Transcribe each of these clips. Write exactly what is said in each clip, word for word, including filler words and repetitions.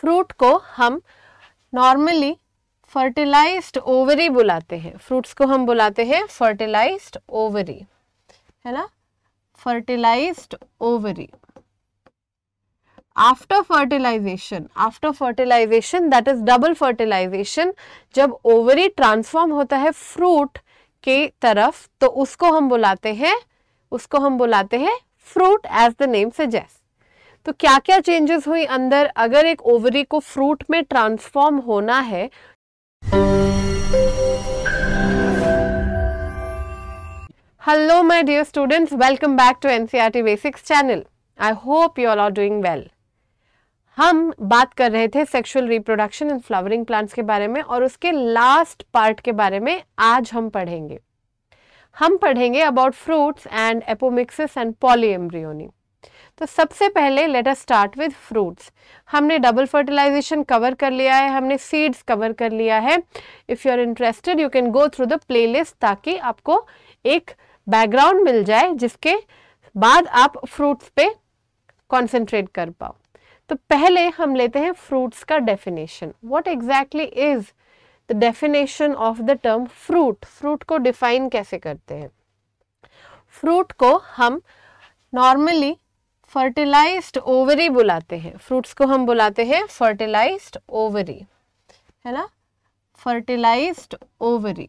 Fruit को हम normally fertilised ovary बुलाते हैं, फ्रूट्स को हम बुलाते हैं फर्टिलाइज्ड ओवरी, है ना, fertilised ovary. After fertilization, after fertilisation that is double fertilisation, जब ओवरी ट्रांसफॉर्म होता है फ्रूट के तरफ तो उसको हम बुलाते हैं, उसको हम बुलाते हैं fruit as the name suggest. तो क्या क्या चेंजेस हुई अंदर, अगर एक ओवरी को फ्रूट में ट्रांसफॉर्म होना है hello my dear students, welcome back to NCERT basics channel. I hope you all are doing well. हम बात कर रहे थे sexual reproduction and flowering plants के बारे में और उसके लास्ट पार्ट के बारे में आज हम पढ़ेंगे, हम पढ़ेंगे about fruits and apomixis and polyembryony. तो सबसे पहले let us start with fruits. हमने डबल फर्टिलाइजेशन कवर कर लिया है, हमने सीड्स कवर कर लिया है। If you are interested you can go through the playlist ताकि आपको एक बैकग्राउंड मिल जाए जिसके बाद आप फ्रूट्स पे कॉन्सेंट्रेट कर पाओ। तो पहले हम लेते हैं फ्रूट्स का definition. What exactly is the definition of the term fruit? Fruit को डिफाइन कैसे करते हैं? फ्रूट को हम नॉर्मली फर्टिलाइज्ड ओवरी बुलाते हैं, फ्रूट्स को हम बुलाते हैं फर्टिलाइज्ड ओवरी, है ना, fertilised ovary.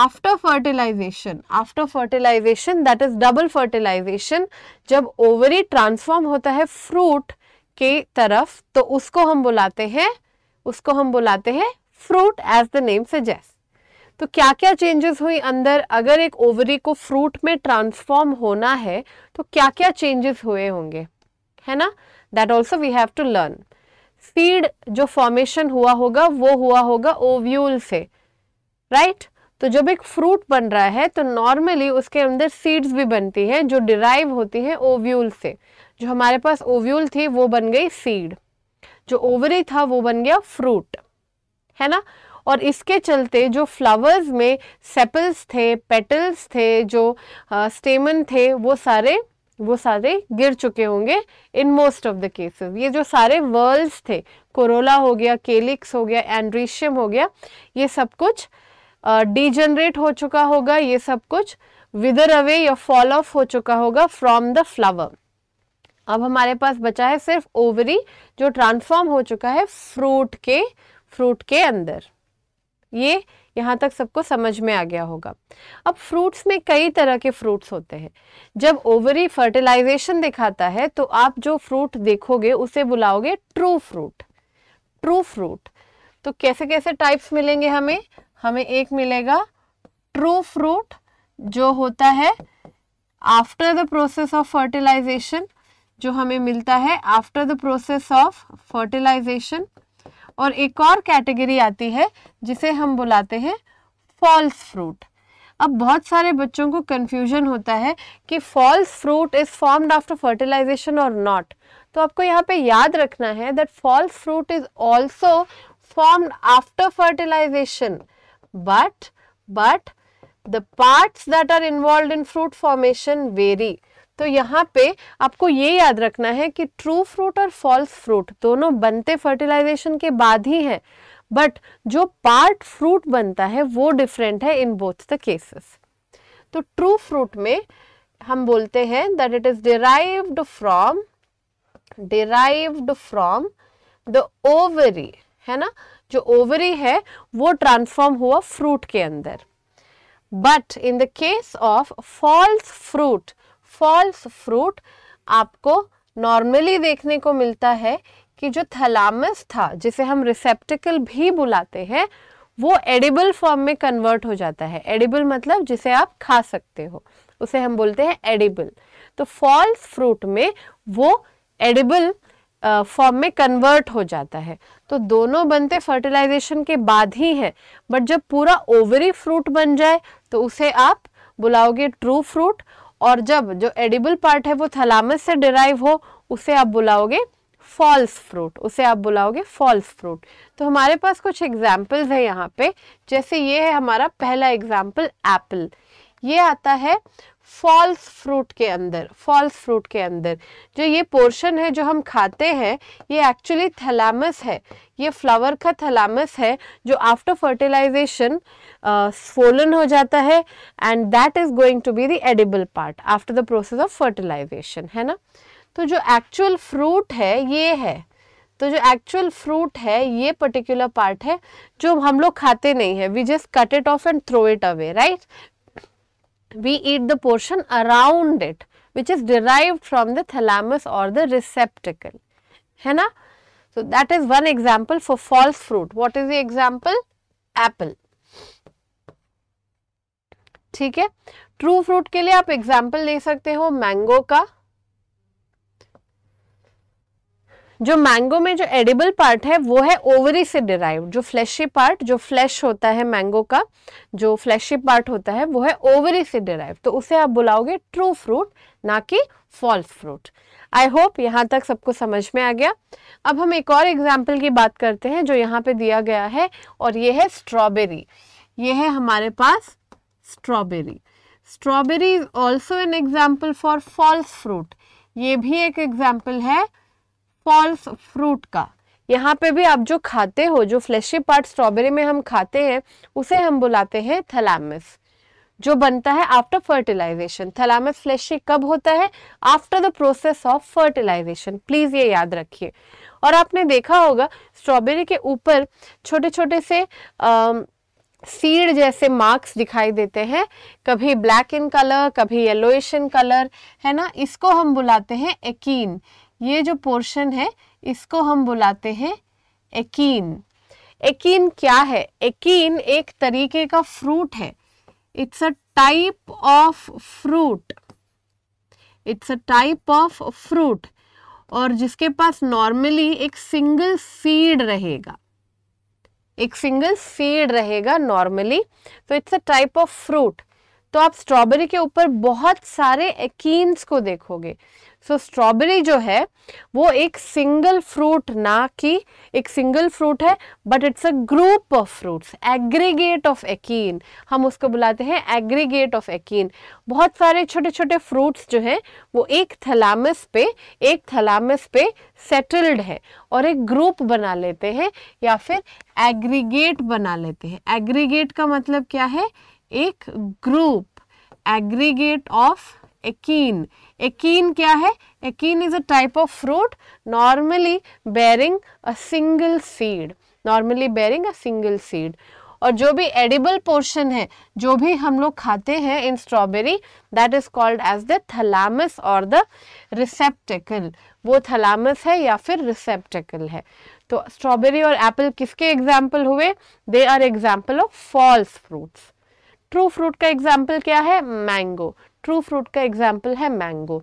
After fertilization, after fertilisation that is double fertilisation, जब ओवरी ट्रांसफॉर्म होता है फ्रूट के तरफ तो उसको हम बुलाते हैं, उसको हम बुलाते हैं fruit as the name suggest. तो क्या क्या चेंजेस हुई अंदर, अगर एक ओवरी को फ्रूट में ट्रांसफॉर्म होना है तो क्या क्या चेंजेस हुए होंगे, है ना, that also we have to learn. Seed जो फॉर्मेशन हुआ होगा वो हुआ होगा ओव्यूल से, राइट right? तो जब एक फ्रूट बन रहा है तो नॉर्मली उसके अंदर सीड्स भी बनती हैं जो डिराइव होती हैं ओव्यूल से। जो हमारे पास ओव्यूल थी वो बन गई सीड, जो ओवरी था वो बन गया फ्रूट, है ना। और इसके चलते जो फ्लावर्स में सेपल्स थे, पेटल्स थे, जो स्टेमन uh, थे, वो सारे वो सारे गिर चुके होंगे in most of the cases. ये जो सारे वर्ल्स थे, कोरोला हो गया, केलिक्स हो गया, एंड्रीशियम हो गया, ये सब कुछ डिजनरेट uh, हो चुका होगा, ये सब कुछ विदर अवे या फॉल ऑफ हो चुका होगा फ्रॉम द फ्लावर। अब हमारे पास बचा है सिर्फ ओवरी जो ट्रांसफॉर्म हो चुका है फ्रूट के फ्रूट के अंदर। ये यहाँ तक सबको समझ में आ गया होगा। अब फ्रूट्स में कई तरह के फ्रूट्स होते हैं। जब ओवरी फर्टिलाइजेशन दिखाता है तो आप जो फ्रूट देखोगे उसे बुलाओगे ट्रू फ्रूट, ट्रू फ्रूट। तो कैसे कैसे टाइप्स मिलेंगे हमें? हमें एक मिलेगा ट्रू फ्रूट जो होता है after the process of fertilisation, जो हमें मिलता है after the process of fertilisation. और एक और कैटेगरी आती है जिसे हम बुलाते हैं फॉल्स फ्रूट। अब बहुत सारे बच्चों को कंफ्यूजन होता है कि false fruit is formed after fertilisation और नॉट। तो आपको यहाँ पे याद रखना है that false fruit is also formed after fertilisation, but but the parts that are involved in fruit formation vary. तो यहाँ पे आपको ये याद रखना है कि ट्रू फ्रूट और फॉल्स फ्रूट दोनों बनते फर्टिलाइजेशन के बाद ही हैं, बट जो पार्ट फ्रूट बनता है वो डिफरेंट है इन बोथ द केसेस। तो ट्रू फ्रूट में हम बोलते हैं that it is derived from derived from the ovary, है ना, जो ओवरी है वो ट्रांसफॉर्म हुआ फ्रूट के अंदर। But in the case of false fruit, false fruit आपको नॉर्मली देखने को मिलता है कि जो थैलेमस था, जिसे हम रिसेप्टिकल भी बुलाते हैं, वो एडिबल फॉर्म में कन्वर्ट हो जाता है। एडिबल मतलब जिसे आप खा सकते हो, उसे हम बोलते हैं एडिबल। तो फॉल्स फ्रूट में वो एडिबल फॉर्म में कन्वर्ट हो जाता है। तो दोनों बनते फर्टिलाइजेशन के बाद ही है, बट जब पूरा ओवरी फ्रूट बन जाए तो उसे आप बुलाओगे ट्रू फ्रूट, और जब जो एडिबल पार्ट है वो थैलेमस से डिराइव हो उसे आप बुलाओगे फॉल्स फ्रूट, उसे आप बुलाओगे फॉल्स फ्रूट। तो हमारे पास कुछ एग्जाम्पल्स हैं यहाँ पे, जैसे ये है हमारा पहला एग्जाम्पल एप्पल। ये आता है फॉल्स फ्रूट के अंदर फॉल्स फ्रूट के अंदर जो ये पोर्शन है जो हम खाते हैं ये एक्चुअली थैलेमस है, ये फ्लावर का थैलेमस है जो आफ्टर फर्टिलाइजेशन swollen हो जाता है and that is going to be the edible part after the process of fertilisation, है ना। तो जो एक्चुअल फ्रूट है ये है, तो जो एक्चुअल फ्रूट है ये पर्टिकुलर पार्ट है जो हम लोग खाते नहीं है, we just cut it off and throw it away, right. We eat the portion around it, which is derived from the thalamus or the receptacle, है ना। So that is one example for false fruit. What is the example? Apple, ठीक है। True fruit के लिए आप example ले सकते हो mango का। जो मैंगो में जो एडिबल पार्ट है वो है ओवरी से डिराइव्ड, जो फ्लैशी पार्ट, जो फ्लैश होता है मैंगो का, जो फ्लैशी पार्ट होता है वो है ओवरी से डिराइव्ड, तो उसे आप बुलाओगे ट्रू फ्रूट, ना कि फॉल्स फ्रूट। आई होप यहाँ तक सबको समझ में आ गया। अब हम एक और एग्जाम्पल की बात करते हैं जो यहाँ पे दिया गया है, और ये है स्ट्रॉबेरी। ये है हमारे पास strawberry. Strawberry is also an example for false fruit, ये भी एक एग्जाम्पल है फॉल्स फ्रूट का। यहाँ पे भी आप जो खाते हो, जो फ्लैशी पार्ट स्ट्रॉबेरी में हम खाते हैं उसे हम बुलाते हैं थैलेमस, जो बनता है आफ्टर फर्टिलाइजेशन। थैलेमस फ्लैशी कब होता है? After the process of fertilisation, please ये याद रखिए। और आपने देखा होगा स्ट्रॉबेरी के ऊपर छोटे छोटे से अः सीड जैसे मार्क्स दिखाई देते हैं, कभी ब्लैक इन कलर, कभी येलोइश इन कलर, है ना। इसको हम बुलाते हैं एकीन। ये जो पोर्शन है इसको हम बुलाते हैं एकीन। एकीन क्या है? एकीन एक तरीके का फ्रूट है, it's a type of fruit, it's a type of fruit, और जिसके पास नॉर्मली एक सिंगल सीड रहेगा, एक सिंगल सीड रहेगा नॉर्मली, तो it's a type of fruit. तो आप स्ट्रॉबेरी के ऊपर बहुत सारे एकीन्स को देखोगे। सो so, स्ट्रॉबेरी जो है वो एक सिंगल फ्रूट, ना कि एक सिंगल फ्रूट है, but it's a group of fruits, aggregate of achene, हम उसको बुलाते हैं एग्रीगेट ऑफ एकीन। बहुत सारे छोटे छोटे फ्रूट्स जो हैं वो एक थैलेमस पे एक थैलेमस पे सेटल्ड है और एक ग्रुप बना लेते हैं या फिर एग्रीगेट बना लेते हैं। एग्रीगेट का मतलब क्या है? एक group, aggregate of achene. Achene क्या है? Achene is a type of fruit normally bearing a single seed, normally bearing a single seed. और जो भी एडिबल पोर्शन है, जो भी हम लोग खाते हैं in strawberry, that is called as the thalamus और द रिसेप्टेकल। वो थैलेमस है या फिर रिसेप्टेकल है। तो स्ट्रॉबेरी और एप्पल किसके एग्जाम्पल हुए? They are example of false fruits. True fruit का एग्जाम्पल क्या है? मैंगो। ट्रू फ्रूट का एग्जाम्पल है मैंगो।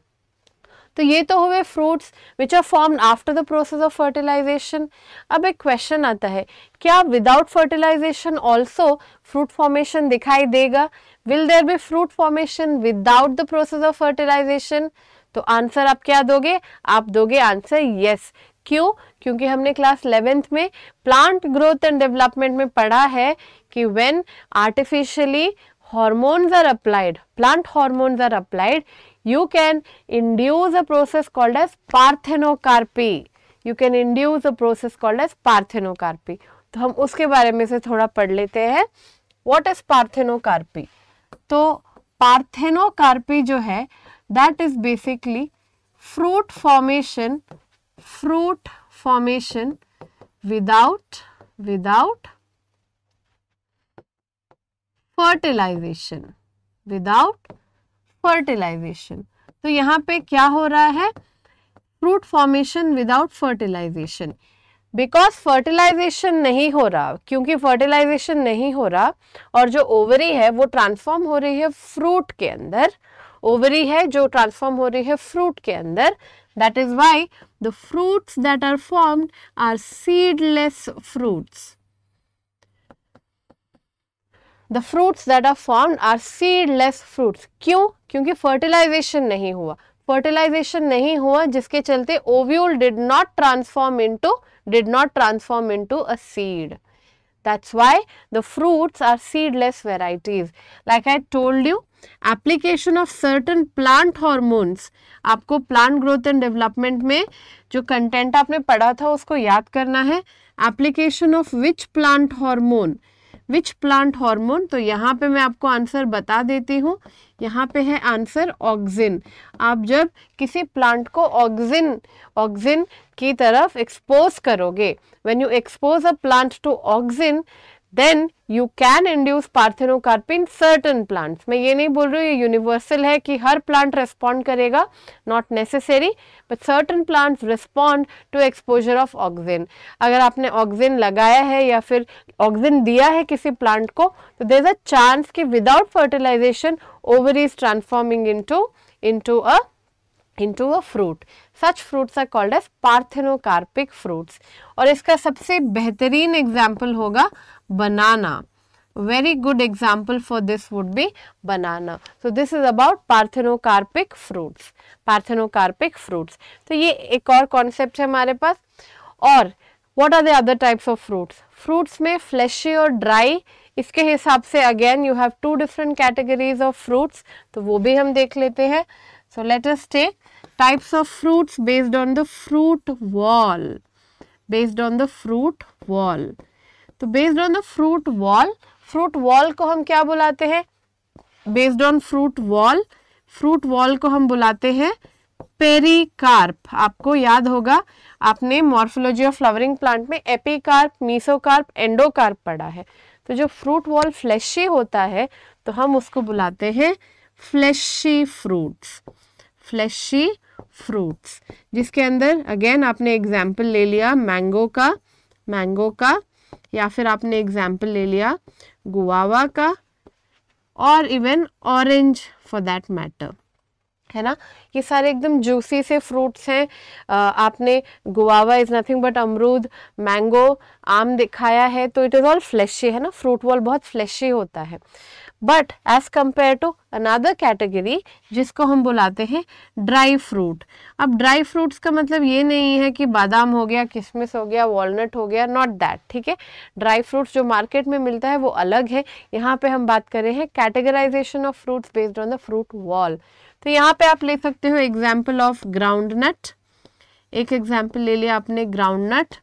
तो ये तो हुए fruits which are formed after the process of fertilisation. अब एक क्वेश्चन आता है, क्या without fertilisation also fruit formation दिखाई देगा? Will there be fruit formation without the process of fertilisation? तो आंसर आप क्या दोगे? आप दोगे आंसर यस। क्यों? क्योंकि हमने क्लास इलेवेंथ में प्लांट ग्रोथ एंड डेवलपमेंट में पढ़ा है कि when artificially hormones are applied, plant hormones are applied, you can induce a process called as parthenocarpy, you can induce a process called as parthenocarpy। तो हम उसके बारे में से थोड़ा पढ़ लेते हैं। What is parthenocarpy? तो parthenocarpy जो है that is basically fruit formation, fruit formation without without fertilization, without fertilisation. तो यहाँ पे क्या हो रहा है? Fruit formation without fertilisation. Because fertilisation नहीं हो रहा, क्योंकि फर्टिलाइजेशन नहीं हो रहा और जो ओवरी है वो ट्रांसफॉर्म हो रही है फ्रूट के अंदर, ओवरी है जो ट्रांसफॉर्म हो रही है फ्रूट के अंदर, that is why the fruits that are formed are seedless fruits. The fruits that are formed are seedless fruits. क्यों? क्योंकि fertilization नहीं हुआ। Fertilization नहीं हुआ जिसके चलते ovule did not transform into did not transform into a seed. That's why the fruits are seedless varieties. Like I told you, application of certain plant hormones, आपको plant growth and development में जो content आपने पढ़ा था उसको याद करना है. Application of which plant hormone, which plant hormone, तो यहाँ पे मैं आपको आंसर बता देती हूँ. यहाँ पे है आंसर ऑक्सिन. आप जब किसी प्लांट को ऑक्सिन ऑक्सिन की तरफ एक्सपोज करोगे, when you expose a plant to auxin then you can induce parthenocarpy in certain plants. मैं ये नहीं बोल रही हूँ ये यूनिवर्सल है कि हर प्लांट रेस्पॉन्ड करेगा, not necessary, but certain plants respond to exposure of auxin. अगर आपने ऑक्सिन लगाया है या फिर ऑक्सिन दिया है किसी प्लांट को, तो देयर इज अ चांस कि without fertilisation ovary is transforming into into a into a fruit. Such fruits are called as parthenocarpic fruits. और इसका सबसे बेहतरीन example होगा banana. Very good example for this would be banana. So this is about parthenocarpic fruits. Parthenocarpic fruits. तो ये एक और concept है हमारे पास. और what are the other types of fruits? Fruits में fleshy और dry, इसके हिसाब से again you have two different categories of fruits. तो वो भी हम देख लेते हैं. So let us take types of fruits based on the fruit wall. Based on the fruit wall. तो based on the fruit wall, fruit wall को हम क्या बुलाते हैं? Based on fruit wall, fruit wall को हम बुलाते हैं पेरिकार्प. आपको याद होगा आपने मॉर्फोलॉजी ऑफ फ्लावरिंग प्लांट में एपिकार्प, मीसोकार्प, एंडोकार्प पढ़ा है. तो जो fruit wall fleshy होता है तो हम उसको बुलाते हैं fleshy fruits. फ्लैशी फ्रूट्स, जिसके अंदर अगेन आपने एग्जाम्पल ले लिया मैंगो का, मैंगो का या फिर आपने एग्जाम्पल ले लिया गुआवा का और even orange for that matter, है ना. ये सारे एकदम जूसी से फ्रूट्स हैं. आपने गुआवा इज़ नथिंग बट अमरूद, मैंगो आम दिखाया है, तो इट इज़ ऑल फ्लैशी, है ना. फ्रूट वॉल बहुत फ्लैशी होता है. But as compare to another category जिसको हम बुलाते हैं ड्राई फ्रूट. अब ड्राई फ्रूट्स का मतलब ये नहीं है कि बादाम हो गया, किशमिश हो गया, वॉलनट हो गया, नॉट दैट, ठीक है. ड्राई फ्रूट्स जो मार्केट में मिलता है वो अलग है. यहाँ पे हम बात कर रहे हैं categorisation of fruits based on the fruit wall. तो यहाँ पे आप ले सकते हो एग्जाम्पल ऑफ ग्राउंड नट. एक एग्जाम्पल ले लिया आपने ग्राउंड नट.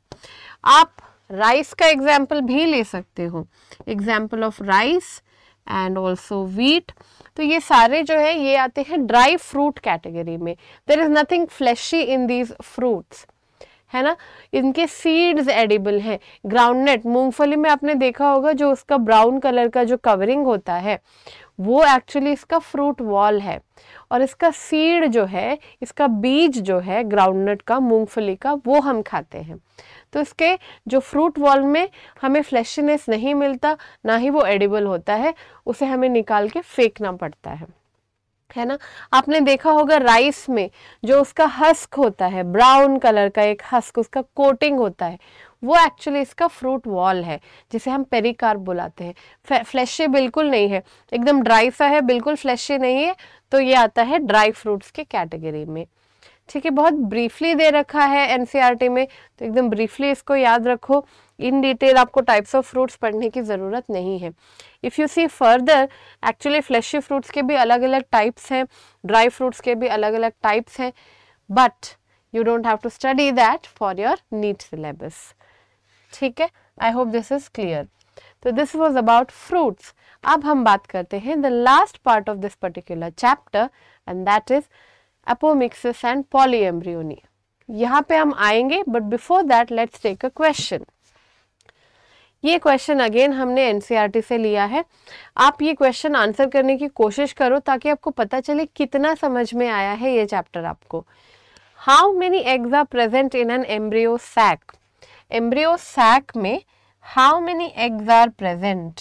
आप राइस का एग्जाम्पल भी ले सकते हो, example of rice and also wheat. तो ये सारे जो है ये आते हैं ड्राई फ्रूट कैटेगरी में. There is nothing fleshy in these fruits, है ना. इनके सीड्स एडिबल हैं. ग्राउंडनट, मूंगफली में आपने देखा होगा जो उसका ब्राउन कलर का जो कवरिंग होता है वो एक्चुअली इसका फ्रूट वॉल है. और इसका सीड जो है, इसका बीज जो है ग्राउंडनट का, मूंगफली का, वो हम खाते हैं. तो इसके जो फ्रूट वॉल में हमें फ्लैशीनेस नहीं मिलता, ना ही वो एडिबल होता है, उसे हमें निकाल के फेंकना पड़ता है, है ना. आपने देखा होगा राइस में जो उसका हस्क होता है, ब्राउन कलर का एक हस्क, उसका कोटिंग होता है, वो एक्चुअली इसका फ्रूट वॉल है जिसे हम पेरिकार्प बुलाते हैं. फ्लैशी बिल्कुल नहीं है, एकदम ड्राई सा है, बिल्कुल फ्लैशी नहीं है. तो ये आता है ड्राई फ्रूट्स के कैटेगरी में, ठीक है. बहुत ब्रीफली दे रखा है एनसीईआरटी में, तो एकदम ब्रीफली इसको याद रखो. इन डिटेल आपको टाइप्स ऑफ फ्रूट्स पढ़ने की ज़रूरत नहीं है. If you see further, actually fleshy fruits के भी अलग अलग टाइप्स हैं, ड्राई फ्रूट्स के भी अलग अलग टाइप्स हैं, but you don't have to study that for your NEET syllabus, ठीक है. I hope this is clear. तो दिस वॉज अबाउट फ्रूट्स. अब हम बात करते हैं the last part of this particular chapter and that is apomixis and polyembryony. यहाँ पे हम आएंगे, but before that let's take a question. ये क्वेश्चन अगेन हमने एनसीईआरटी से लिया है. आप ये क्वेश्चन आंसर करने की कोशिश करो ताकि आपको पता चले कितना समझ में आया है ये चैप्टर आपको. How many eggs are present in an embryo sac? Embryo sac में how many eggs are present?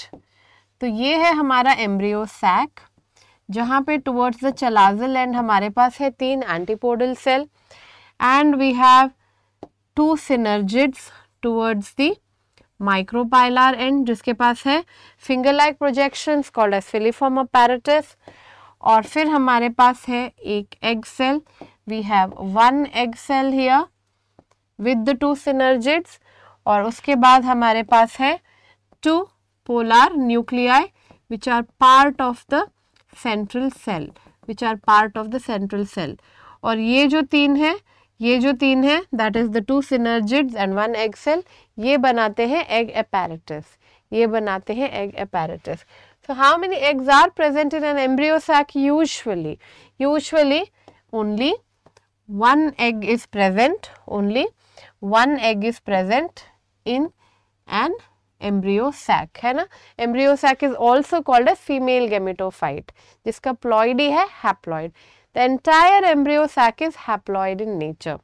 तो ये है हमारा एम्ब्रियो सैक, जहाँ पे टुवर्ड्स द चलाजल एंड हमारे पास है तीन antipodal cell and we have two synergids towards the micropylar end, जिसके पास है finger like projections called as filiform apparatus. और फिर हमारे पास है एक egg cell. We have one egg cell here with the two synergids. और उसके बाद हमारे पास है two polar nuclei which are part of the central cell, which are part of the central cell. और ये जो तीन है ये जो तीन है that is the two synergids and one egg cell, ये बनाते हैं एग अपैरेटस, ये बनाते हैं egg apparatus. So how many eggs are present in an embryo sac? Usually, usually only one egg is present. Only one egg is present in an embryo sac, है ना? Embryo sac is also called as female gametophyte, जिसका ploidy है haploid. The entire embryo sac is haploid in nature.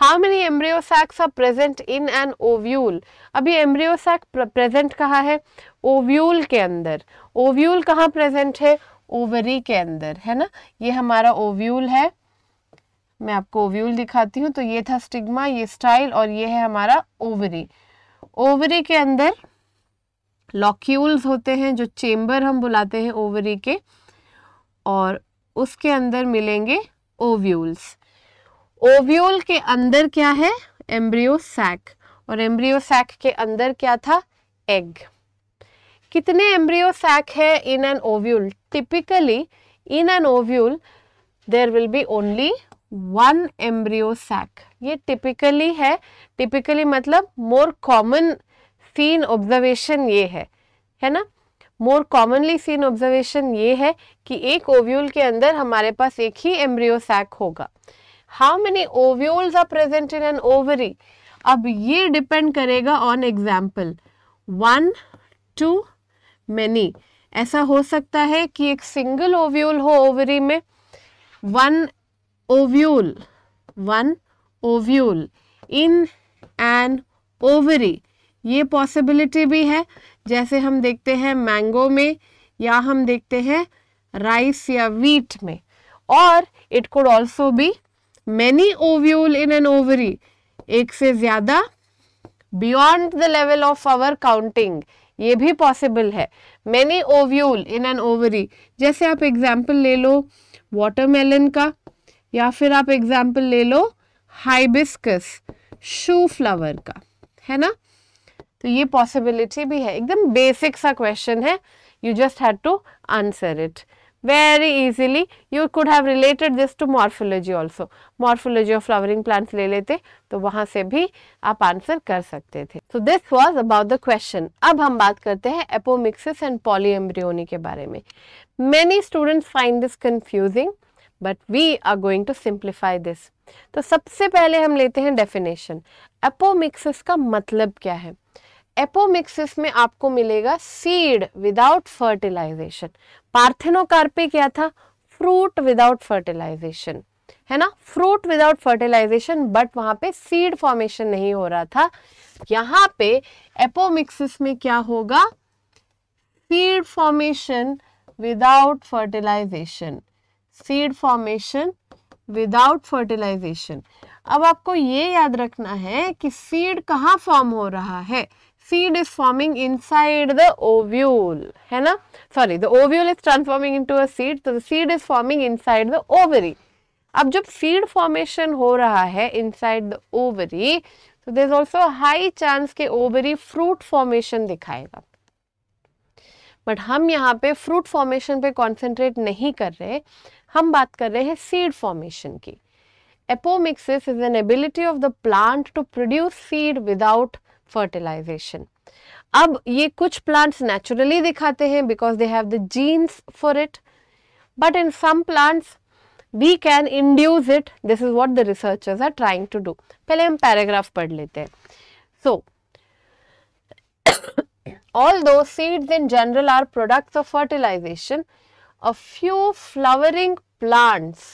How many embryo sacs are present in an ovule? अभी embryo sac present कहाँ है? Ovule के अंदर। Ovule कहाँ present है? Ovary के अंदर, है ना? ये हमारा ओव्यूल है, मैं आपको ओव्यूल दिखाती हूँ। तो ये था स्टिग्मा, ये स्टाइल, और ये है हमारा ओवरी। ओवरी के अंदर लॉक्यूल्स होते हैं जो चेम्बर हम बुलाते हैं ओवरी के, और उसके अंदर मिलेंगे ओव्यूल्स। ओव्यूल के अंदर क्या है? Embryo sac. और एम्ब्रियो सैक के अंदर क्या था? एग। कितने एम्ब्रियो सैक है in an ovule? Typically in an ovule there will be only one embryo sac. ये टिपिकली है, टिपिकली मतलब मोर कॉमन सीन ऑब्जर्वेशन ये है, है ना? मोर कॉमनली सीन ऑब्जर्वेशन ये है कि एक ओव्यूल के अंदर हमारे पास एक ही एम्ब्रियो सैक होगा। How many ovules are present in an ovary? अब ये डिपेंड करेगा on example. One to many, ऐसा हो सकता है कि एक सिंगल ओव्यूल हो ओवरी में, one ovule, one ovule in an ovary, ये पॉसिबिलिटी भी है। जैसे हम देखते हैं मैंगो में, या हम देखते हैं राइस या व्हीट में। और it could also be many ovule in an ovary, एक से ज़्यादा beyond the level of our counting, ये भी पॉसिबल है। Many ovule in an ovary, जैसे आप एग्जाम्पल ले लो वाटरमेलन का, या फिर आप एग्जाम्पल ले लो हाइबिस्कस शू फ्लावर का, है ना? तो ये पॉसिबिलिटी भी है। एकदम बेसिक सा क्वेश्चन है, you just had to answer it very easily. You could have related this to morphology also, morphology of flowering plants ले लेते तो वहाँ से भी आप आंसर कर सकते थे। So this was about the question. अब हम बात करते हैं एपोमिक्सिस एंड पॉलीएम्ब्रियोनी के बारे में। Many students find this confusing, but we are going to simplify this. तो सबसे पहले हम लेते हैं डेफिनेशन। एपोमिक्सिस का मतलब क्या है? एपोमिक्सिस में आपको मिलेगा सीड विदाउट फर्टिलाइजेशन। पार्थेनोकार्पी क्या था? फ्रूट विदाउट फर्टिलाइजेशन, है ना? फ्रूट विदाउट फर्टिलाइजेशन, बट वहां पे सीड फॉर्मेशन नहीं हो रहा था। यहाँ पे एपोमिक्सिस में क्या होगा? Seed formation without fertilisation, seed formation without fertilisation. अब आपको ये याद रखना है कि सीड कहाँ फॉर्म हो रहा है? Seed is forming inside the ovule, है ना? Sorry, the ovule is transforming into a seed, so the seed is forming inside the ovary. अब जब seed formation हो रहा है inside the ovary, so there is also a high chance के ovary fruit formation दिखाएगा। But हम यहाँ पे fruit formation पे concentrate नहीं कर रहे, हम बात कर रहे हैं seed formation की। Apomixis is an ability of the plant to produce seed without fertilization. अब ये कुछ plants naturally दिखाते हैं because they have the genes for it, but in some plants we can induce it. This is what the researchers are trying to do. पहले हम paragraph पढ़ लेते हैं. So, although seeds in general are products of fertilization, a few flowering plants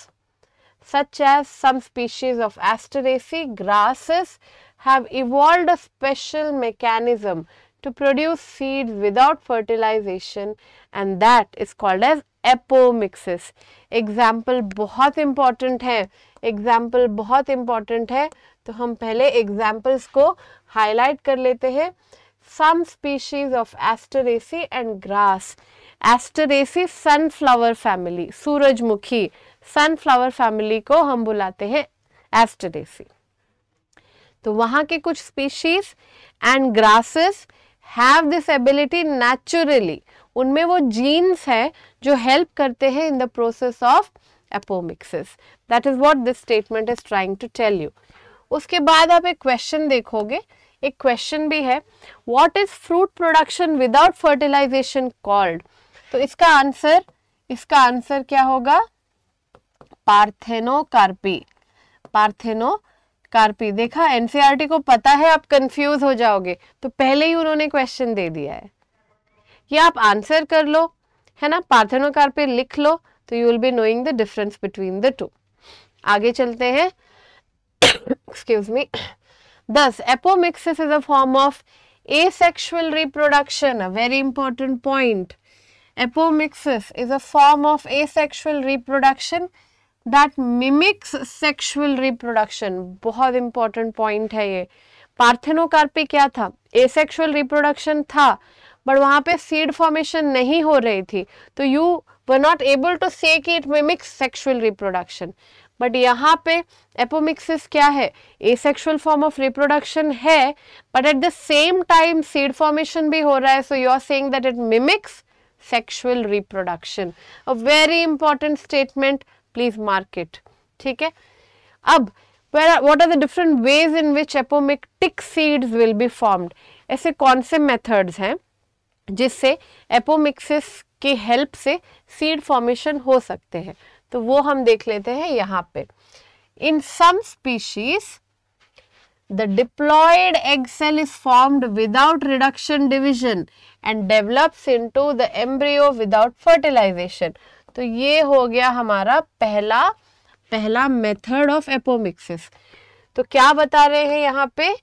such as some species of Asteraceae, grasses have evolved a special mechanism to produce seeds without fertilization, and that is called as apomixis. Example बहुत important है, example बहुत important है, तो हम पहले examples को highlight कर लेते हैं. Some species of Asteraceae and grass. Asteraceae sunflower family, सूरजमुखी sunflower family को हम बुलाते हैं Asteraceae. तो वहाँ के कुछ species and grasses have this ability naturally, उनमें वो जीन्स हैं जो हेल्प करते हैं in the process of apomixis. That is what this statement is trying to tell you. उसके बाद आप एक क्वेश्चन देखोगे, एक क्वेश्चन भी है, what is fruit production without fertilisation called. तो इसका आंसर इसका आंसर क्या होगा? पार्थेनोकार्पी. पार्थेनोकार्पी. देखा, एनसीईआरटी को पता है आप कंफ्यूज हो जाओगे, तो पहले ही उन्होंने क्वेश्चन दे दिया है. ये आप आंसर कर लो, है ना, पार्थेनोकार्पी लिख लो, तो you will be knowing the difference between the two. आगे चलते हैं. Excuse me. Thus, apomixis is a form of asexual reproduction. A very important point. Apomixis is a form of asexual reproduction that mimics sexual reproduction. बहुत important point है ये. Parthenocarpy क्या था? asexual reproduction था, but वहाँ पे seed formation नहीं हो रही थी, तो you were not able to say कि it mimics sexual reproduction. But यहाँ पे एपोमिक्सिस क्या है? एसेक्सुअल फॉर्म ऑफ रिप्रोडक्शन है, but at the same time seed formation भी हो रहा है, so you are saying that it mimics sexual reproduction. A very important statement, please mark it. ठीक है. अब what are the different ways in which apomictic seeds will be formed. ऐसे कौन से मेथड्स हैं जिससे एपोमिक्सिस की हेल्प से सीड फॉर्मेशन हो सकते हैं, तो वो हम देख लेते हैं यहाँ पे. In some species the diploid egg cell is formed without reduction division and develops into the embryo without fertilisation. तो ये हो गया हमारा पहला पहला मेथड ऑफ एपोमिक्सिस. तो क्या बता रहे हैं यहाँ पे?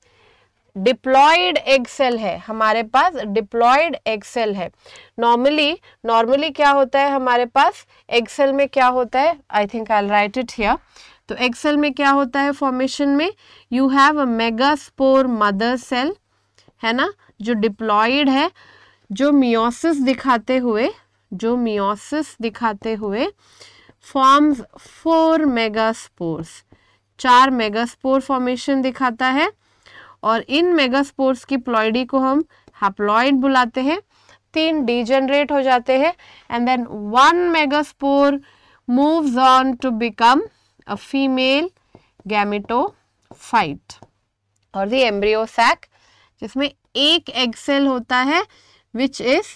डिप्लॉयड एग सेल है हमारे पास. डिप्लॉयड एग सेल है. नॉर्मली नॉर्मली क्या होता है हमारे पास एग सेल में? क्या होता है? I think I will write it here. तो एग सेल में क्या होता है फॉर्मेशन में? You have a megaspore mother cell, है ना, जो डिप्लॉयड है, जो मियोसिस दिखाते हुए जो मियोसिस दिखाते हुए फॉर्म्स फोर मेगास्पोर्स. चार मेगास्पोर फॉर्मेशन दिखाता है, और इन मेगास्पोर्स की प्लॉइडी को हम हैप्लॉइड बुलाते हैं. तीन डीजनरेट हो जाते हैं, and then one megaspore moves on to become a female gametophyte और द एम्ब्रियो सैक, जिसमें एक एग सेल होता है विच इज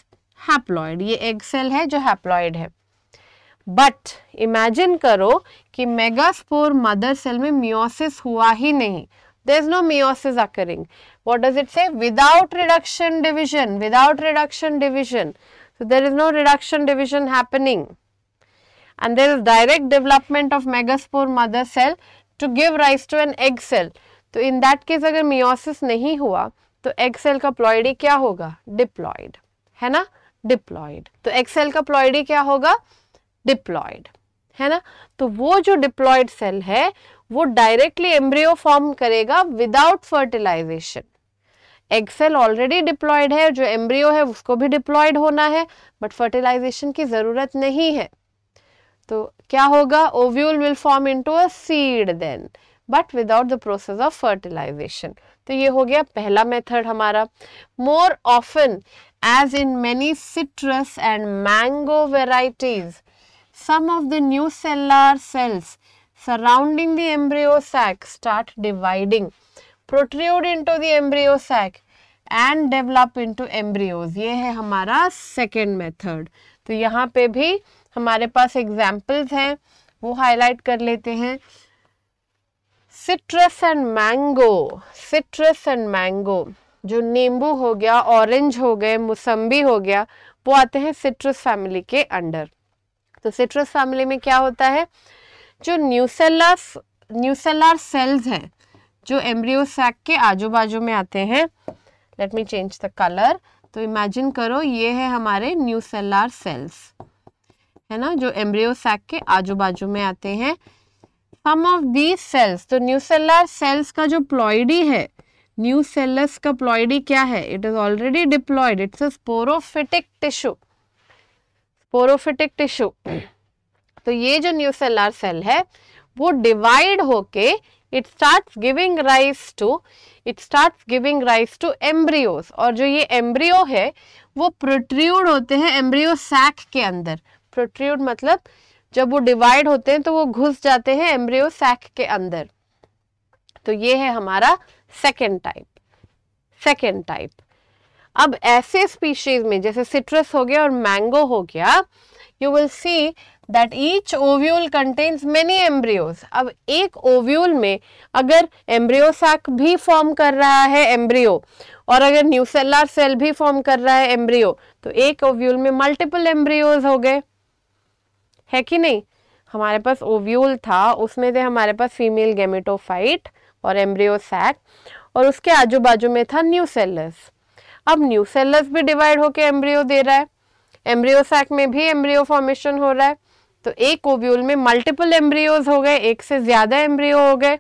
हैप्लॉइड. ये एग सेल है जो हैप्लॉइड है. बट इमेजिन करो कि मेगास्पोर मदर सेल में मियोसिस हुआ ही नहीं. There is no meiosis occurring. What does it say? Without reduction division. Without reduction division. So there is no reduction division happening, and there is direct development of megaspore mother cell to give rise to an egg cell. So in that case, अगर meiosis नहीं हुआ, तो egg cell का ploidy क्या होगा? Diploid, है ना? Diploid. तो egg cell का ploidy क्या होगा? Diploid, है ना? तो वो जो diploid cell है, वो डायरेक्टली एम्ब्रियो फॉर्म करेगा without fertilisation. Egg cell already diploid है, जो एम्ब्रियो है उसको भी डिप्लॉयड होना है, बट फर्टिलाइजेशन की जरूरत नहीं है. तो क्या होगा? Ovule will form into a seed then, but without the process of fertilisation. तो ये हो गया पहला मेथड हमारा. More often as in many citrus and mango varieties, some of the new cellular cells surrounding the embryo sac start dividing, protrude into the embryo sac and develop into embryos. ये है हमारा second method. तो यहाँ पे भी हमारे पास examples हैं, वो highlight कर लेते हैं. Citrus and mango, citrus and mango, जो नींबू हो गया, orange हो गए, मुसम्बी हो गया, वो आते हैं citrus family के अंडर. तो citrus family में क्या होता है? जो न्यूसेलर न्यूसेलर सेल्स हैं जो एम्ब्रियो सैक के आजू बाजू में आते हैं. Let me change the colour. तो इमेजिन करो ये है हमारे न्यूसेलर सेल्स, है ना, जो एम्ब्रियो सैक के आजू बाजू में आते हैं. सम ऑफ दीज सेल्स, तो न्यूसेलर सेल्स का जो प्लॉइडी है, न्यूसेलस का प्लॉइडी क्या है? It is already diploid. It's a sporophytic tissue. Sporophytic tissue. तो ये जो न्यूसेलर सेल है वो डिवाइड होके it starts giving rise to it starts giving rise to embryos. और जो ये एम्ब्रियो है वो प्रोट्रूड होते हैं एम्ब्रियो सैक के अंदर. प्रोट्रूड मतलब जब वो डिवाइड होते हैं तो वो घुस जाते हैं एम्ब्रियो सैक के अंदर. तो ये है हमारा सेकेंड टाइप. सेकेंड टाइप अब ऐसे स्पीशीज में जैसे सिट्रस हो गया और मैंगो हो गया, you will see that each ovule contains many embryos. अब एक ओव्यूल में अगर एम्ब्रियो सैक भी फॉर्म कर रहा है एम्ब्रियो और अगर न्यूसेलर सेल भी फॉर्म कर रहा है एम्ब्रियो, तो एक ओव्यूल में मल्टीपल एम्ब्रियोज हो गए, है कि नहीं. हमारे पास ओव्यूल था, उसमें थे हमारे पास फीमेल गैमेटोफाइट और एम्ब्रियो सैक और उसके आजू बाजू में था न्यूसेलस. अब न्यूसेलस भी डिवाइड होकर एम्ब्रियो दे रहा है, एम्ब्रियो सैक में भी एम्ब्रियो फॉर्मेशन हो रहा है, तो एक ओव्यूल में मल्टीपल एम्ब्रियोज हो गए, एक से ज्यादा एम्ब्रियो हो गए,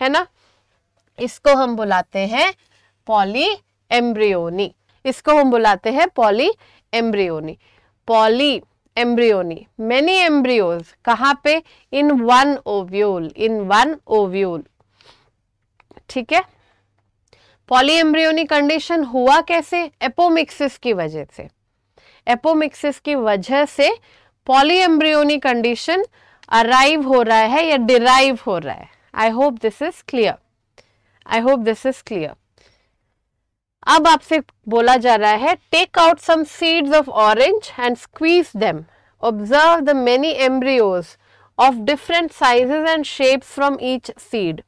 है ना. इसको हम बुलाते हैं पॉली एम्ब्रियोनी. इसको हम बुलाते हैं polyembryony. Polyembryony many embryos कहाँ पे, in one ovule. In one ovule ठीक है. पॉली एम्ब्रियोनी कंडीशन हुआ कैसे, एपोमिक्सिस की वजह से. एपोमिक्सिस की वजह से पॉलीएम्ब्रियोनी कंडीशन अराइव हो रहा है या डिराइव हो रहा है. I hope this is clear. I hope this is clear. अब आपसे बोला जा रहा है take out some seeds of orange and squeeze them. Observe the many embryos of different sizes and shapes from each seed.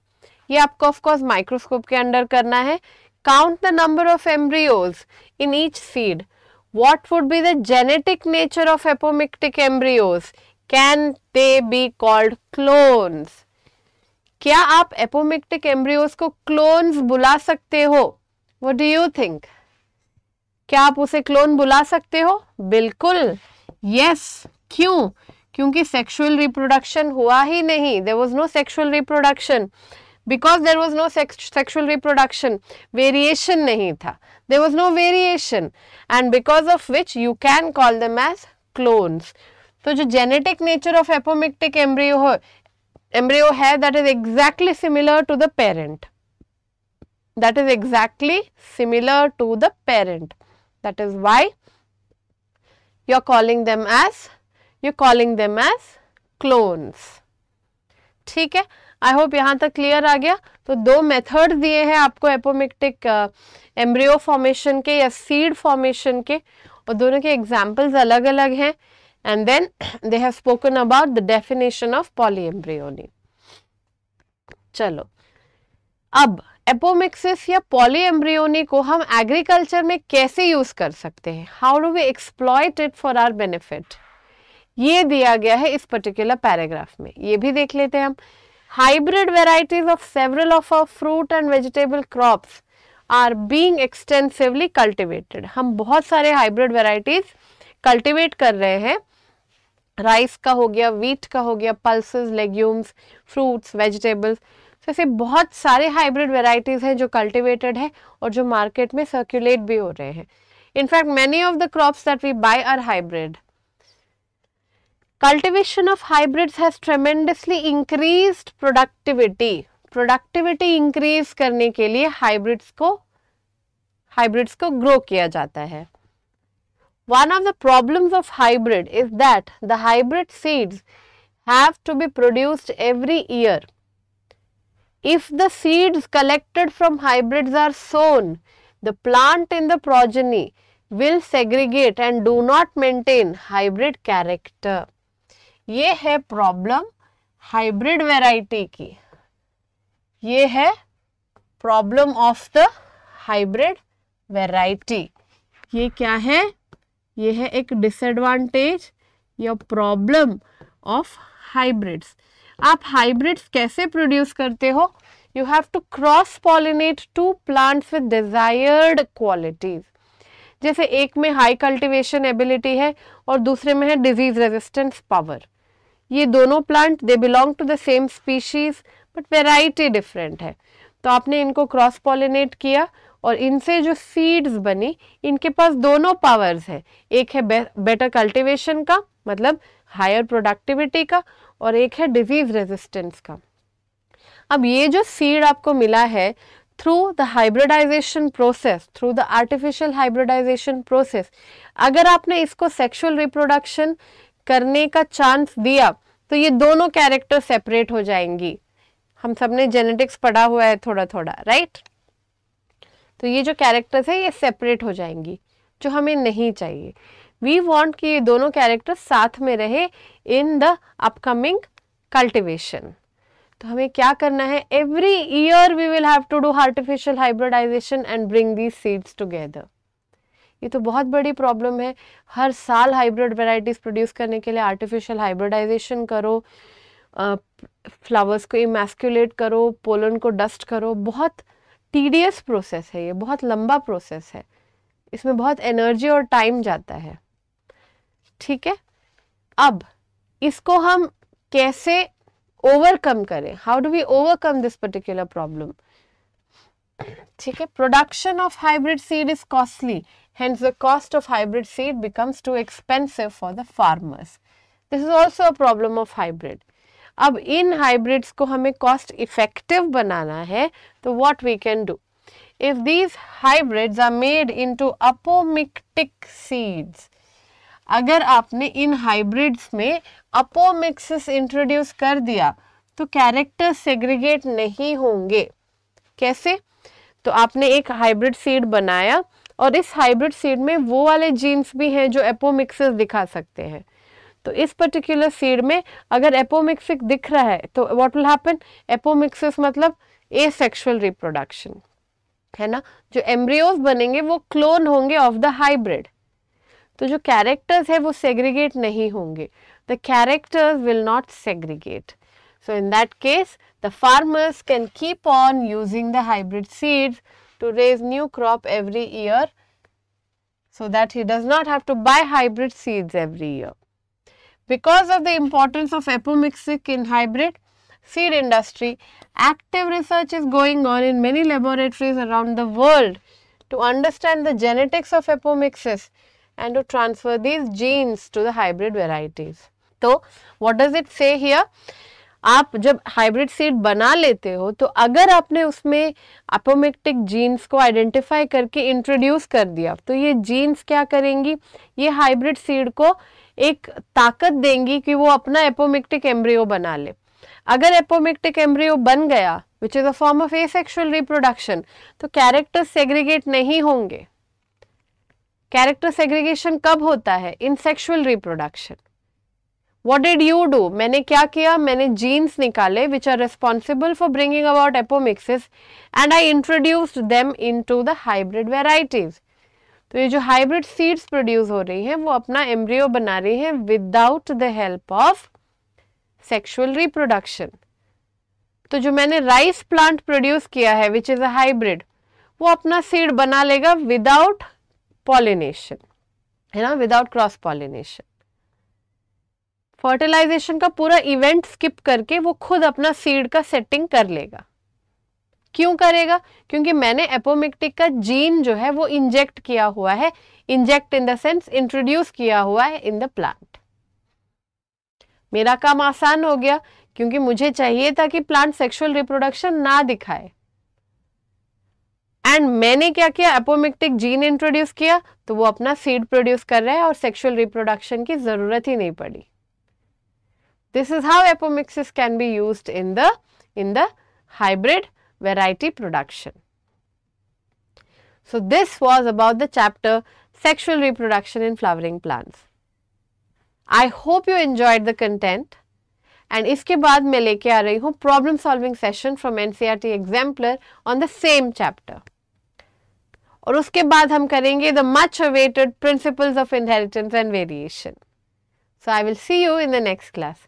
ये आपको of course microscope के under करना है. Count the number of embryos in each seed. What would be the genetic nature of apomictic embryos? Can they be called clones? क्या आप apomictic embryos को clones बुला सकते हो? What do you think? क्या आप उसे clone बुला सकते हो? बिल्कुल, yes. क्यों? क्योंकि sexual reproduction हुआ ही नहीं. There was no sexual reproduction. Because there was no sex, sexual reproduction, variation नहीं था. There was no variation, and because of which you can call them as clones. तो जो genetic nature of apomictic embryo हो, embryo है, that is exactly similar to the parent. That is exactly similar to the parent. That is why you're calling them as you're calling them as clones. ठीक है. I hope यहाँ तक clear आ गया. तो दो method दिए हैं आपको एपोमिक्टिक एम्ब्रियो फॉर्मेशन के या सीड फॉर्मेशन के, और दोनों के एग्जाम्पल्स अलग अलग हैं. And then they have spoken about the definition of polyembryony. चलो अब एपोमिक्सिस या पॉलीएम्ब्रियोनी को हम एग्रीकल्चर में कैसे यूज कर सकते हैं, how do we exploit it for our benefit, ये दिया गया है इस पर्टिकुलर पैराग्राफ में. ये भी देख लेते हैं हम. Hybrid varieties of several of our fruit and vegetable crops are being extensively cultivated. हम बहुत सारे hybrid varieties cultivate कर रहे हैं. Rice का हो गया, wheat का हो गया, pulses, legumes, fruits, vegetables. तो ऐसे बहुत सारे hybrid varieties हैं जो cultivated है और जो market में circulate भी हो रहे हैं. In fact, many of the crops that we buy are hybrid. Cultivation of hybrids has tremendously increased productivity. Productivity increase करने के लिए hybrids को hybrids को grow किया जाता है. One of the problems of hybrid is that the hybrid seeds have to be produced every year. If the seeds collected from hybrids are sown, the plant in the progeny will segregate and do not maintain hybrid character. ये है problem hybrid variety की. ये है problem of the hybrid variety. ये क्या है, ये है एक डिसएडवांटेज या प्रॉब्लम ऑफ हाइब्रिड्स. आप हाइब्रिड्स कैसे प्रोड्यूस करते हो, you have to cross pollinate two plants with desired qualities. जैसे एक में हाई कल्टिवेशन एबिलिटी है और दूसरे में है डिजीज रेजिस्टेंस पावर. ये दोनों plant they belong to the same species but variety different है. तो आपने इनको क्रॉस पॉलिनेट किया और इनसे जो सीड्स बनी, इनके पास दोनों पावर्स है. एक है बेटर कल्टिवेशन का मतलब हायर प्रोडक्टिविटी का, और एक है डिजीज रेजिस्टेंस का. अब ये जो सीड आपको मिला है through the hybridisation process, through the artificial hybridisation process, अगर आपने इसको सेक्सुअल रिप्रोडक्शन करने का चांस दिया तो ये दोनों कैरेक्टर सेपरेट हो जाएंगी। हम सबने जेनेटिक्स पढ़ा हुआ है थोड़ा थोड़ा, राइट? तो ये जो कैरेक्टर्स है ये सेपरेट हो जाएंगी, जो हमें नहीं चाहिए। वी वांट कि ये दोनों कैरेक्टर साथ में रहे इन द अपकमिंग कल्टिवेशन। तो हमें क्या करना है, every year we will have to do artificial hybridisation and bring these seeds together. ये तो बहुत बड़ी प्रॉब्लम है, हर साल हाइब्रिड वेराइटीज प्रोड्यूस करने के लिए आर्टिफिशियल हाइब्रिडाइजेशन करो, फ्लावर्स को इमैस्कुलेट करो, पोलन को डस्ट करो। बहुत टीडियस प्रोसेस है ये, बहुत लंबा प्रोसेस है, इसमें बहुत एनर्जी और टाइम जाता है। ठीक है, अब इसको हम कैसे ओवरकम करें, how do we overcome this particular problem? ठीक है, production of hybrid seed is costly, hence the cost of hybrid seed becomes too expensive for the farmers. This is also a problem of hybrid. अब इन hybrids को हमें cost effective बनाना है, तो what we can do? If these hybrids are made into apomictic seeds, अगर आपने इन hybrids में apomixis introduce कर दिया तो character segregate नहीं होंगे। कैसे? तो आपने एक hybrid seed बनाया और इस हाइब्रिड सीड में वो वाले जीन्स भी हैं जो एपोमिक्सिस दिखा सकते हैं। तो इस पर्टिकुलर सीड में अगर एपोमिक्सिक दिख रहा है तो व्हाट विल हैपन, एपोमिक्सिस मतलब एसेक्सुअल रिप्रोडक्शन है ना, जो एम्ब्रियोज बनेंगे वो क्लोन होंगे ऑफ द हाइब्रिड। तो जो कैरेक्टर्स है वो सेग्रीगेट नहीं होंगे, the characters will not segregate. So in that case the farmers can keep on using the hybrid seeds to raise new crop every year so that he does not have to buy hybrid seeds every year. Because of the importance of apomixis in hybrid seed industry, active research is going on in many laboratories around the world to understand the genetics of apomixis and to transfer these genes to the hybrid varieties. So what does it say here? आप जब hybrid seed बना लेते हो तो अगर आपने उसमें apomictic genes को आइडेंटिफाई करके इंट्रोड्यूस कर दिया तो ये जीन्स क्या करेंगी, ये हाइब्रिड सीड को एक ताकत देंगी कि वो अपना एपोमिक्टिक एम्ब्रियो बना ले। अगर एपोमिक्टिक एम्ब्रियो बन गया which is a form of asexual reproduction तो कैरेक्टर सेग्रीगेट नहीं होंगे। कैरेक्टर सेग्रीगेशन कब होता है? In sexual reproduction. What did you do? मैंने क्या किया, मैंने genes निकाले which are responsible for bringing about apomixis and I introduced them into the hybrid varieties. तो ये जो hybrid seeds produce हो रही हैं वो अपना embryo बना रही हैं without the help of sexual reproduction. तो जो मैंने rice plant produce किया है which is a hybrid, वो अपना seed बना लेगा without pollination, है ना, without cross pollination. फर्टिलाइजेशन का पूरा इवेंट स्किप करके वो खुद अपना सीड का सेटिंग कर लेगा। क्यों करेगा? क्योंकि मैंने एपोमिक्टिक का जीन जो है वो इंजेक्ट किया हुआ है, inject in the sense introduce किया हुआ है इन द प्लांट। मेरा काम आसान हो गया क्योंकि मुझे चाहिए था कि प्लांट सेक्सुअल रिप्रोडक्शन ना दिखाए, एंड मैंने क्या किया, एपोमिक्टिक जीन इंट्रोड्यूस किया तो वो अपना सीड प्रोड्यूस कर रहा है और सेक्सुअल रिप्रोडक्शन की जरूरत ही नहीं पड़ी। This is how apomixis can be used in the in the hybrid variety production. So this was about the chapter sexual reproduction in flowering plants. I hope you enjoyed the content. And इसके बाद मैं लेके आ रही हूँ problem solving session from N C E R T exemplar on the same chapter. और उसके बाद हम करेंगे the much awaited principles of inheritance and variation. So I will see you in the next class.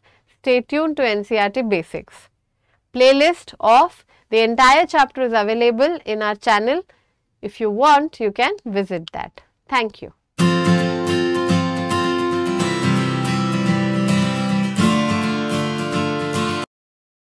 Stay tuned to N C E R T Basics. Playlist of the entire chapter is available in our channel. If you want, you can visit that. Thank you.